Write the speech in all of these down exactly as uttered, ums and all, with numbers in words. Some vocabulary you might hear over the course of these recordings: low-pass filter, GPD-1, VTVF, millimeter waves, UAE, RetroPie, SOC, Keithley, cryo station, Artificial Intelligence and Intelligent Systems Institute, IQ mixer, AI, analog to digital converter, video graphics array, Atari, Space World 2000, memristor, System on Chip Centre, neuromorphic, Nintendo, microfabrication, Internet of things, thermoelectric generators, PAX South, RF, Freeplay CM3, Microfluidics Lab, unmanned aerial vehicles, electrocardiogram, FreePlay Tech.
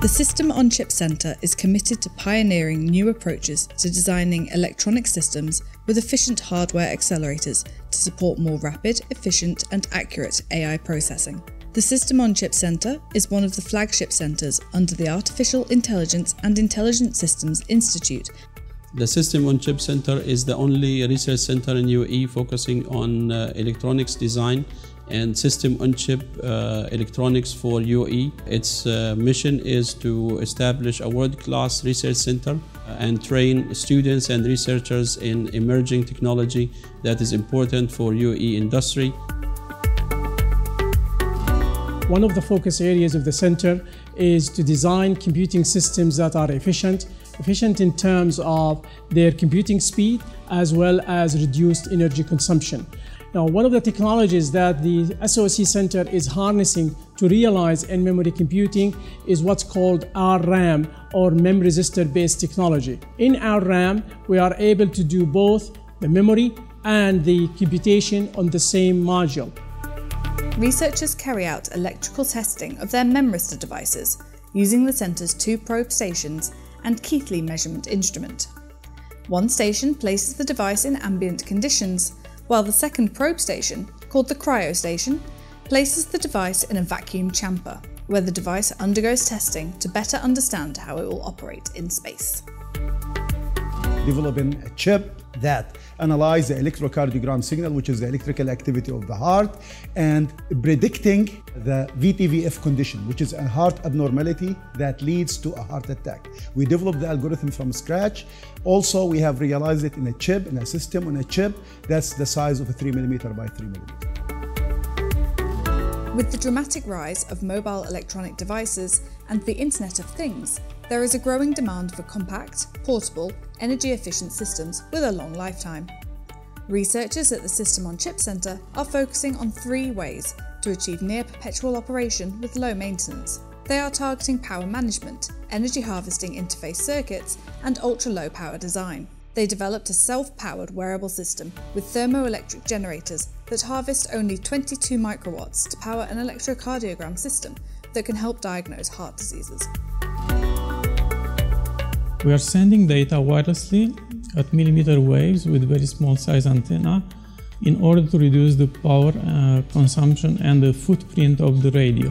The System on Chip Centre is committed to pioneering new approaches to designing electronic systems with efficient hardware accelerators to support more rapid, efficient and accurate A I processing. The System on Chip Centre is one of the flagship centres under the Artificial Intelligence and Intelligent Systems Institute. The System on Chip Centre is the only research centre in U A E focusing on uh, electronics design and system on chip uh, electronics for U A E. Its uh, mission is to establish a world-class research center and train students and researchers in emerging technology that is important for U A E industry. One of the focus areas of the center is to design computing systems that are efficient, efficient in terms of their computing speed as well as reduced energy consumption. Now, one of the technologies that the S O C Center is harnessing to realize in-memory computing is what's called R RAM, or memristor-based technology. In R RAM, we are able to do both the memory and the computation on the same module. Researchers carry out electrical testing of their memristor devices using the center's two probe stations and Keithley measurement instrument. One station places the device in ambient conditions, while the second probe station, called the cryo station, places the device in a vacuum chamber, where the device undergoes testing to better understand how it will operate in space. Developing a chip that analyzes the electrocardiogram signal, which is the electrical activity of the heart, and predicting the V T V F condition, which is a heart abnormality that leads to a heart attack. We developed the algorithm from scratch. Also, we have realized it in a chip, in a system on a chip that's the size of a three millimeter by three millimeter. With the dramatic rise of mobile electronic devices and the Internet of Things, there is a growing demand for compact, portable, energy-efficient systems with a long lifetime. Researchers at the System on Chip Centre are focusing on three ways to achieve near-perpetual operation with low maintenance. They are targeting power management, energy harvesting interface circuits, and ultra-low power design. They developed a self-powered wearable system with thermoelectric generators that harvest only twenty-two microwatts to power an electrocardiogram system that can help diagnose heart diseases. We are sending data wirelessly at millimeter waves with very small size antenna in order to reduce the power uh, consumption and the footprint of the radio.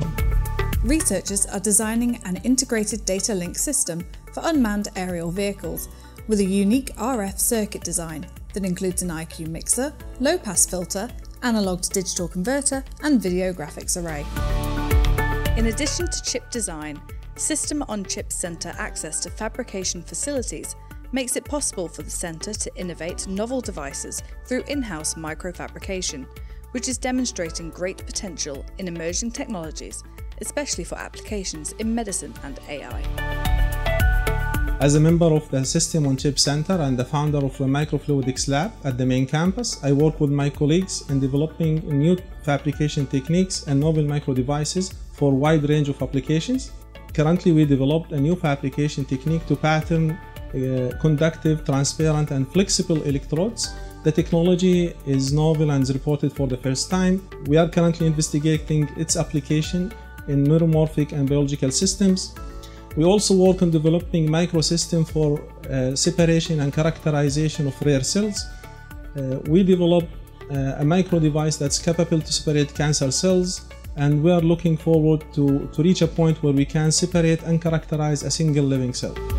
Researchers are designing an integrated data link system for unmanned aerial vehicles with a unique R F circuit design that includes an I Q mixer, low-pass filter, analog to digital converter, and video graphics array. In addition to chip design, System on Chip Centre access to fabrication facilities makes it possible for the centre to innovate novel devices through in-house microfabrication, which is demonstrating great potential in emerging technologies, especially for applications in medicine and A I. As a member of the System on Chip Centre and the founder of the Microfluidics Lab at the main campus, I work with my colleagues in developing new fabrication techniques and novel micro devices for a wide range of applications. Currently, we developed a new fabrication technique to pattern uh, conductive, transparent and flexible electrodes. The technology is novel and is reported for the first time. We are currently investigating its application in neuromorphic and biological systems. We also work on developing microsystems for uh, separation and characterization of rare cells. Uh, we develop uh, a micro device that's capable to separate cancer cells, and we are looking forward to, to reach a point where we can separate and characterize a single living cell.